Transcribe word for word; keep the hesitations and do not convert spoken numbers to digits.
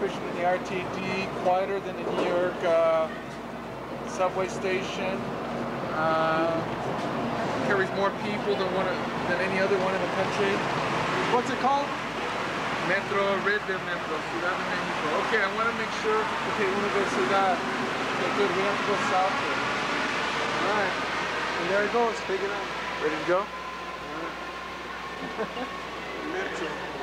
fishing in the R T D, quieter than the New York uh, subway station. Uh, carries more people than one of, than any other one in the country. What's it called? Metro, Red de Metro, Ciudad de Mexico. Okay, I want to make sure. Okay, Universidad. Okay, good. We have to go south there. All right. And there it goes. Big enough. Ready to go? All right. Metro.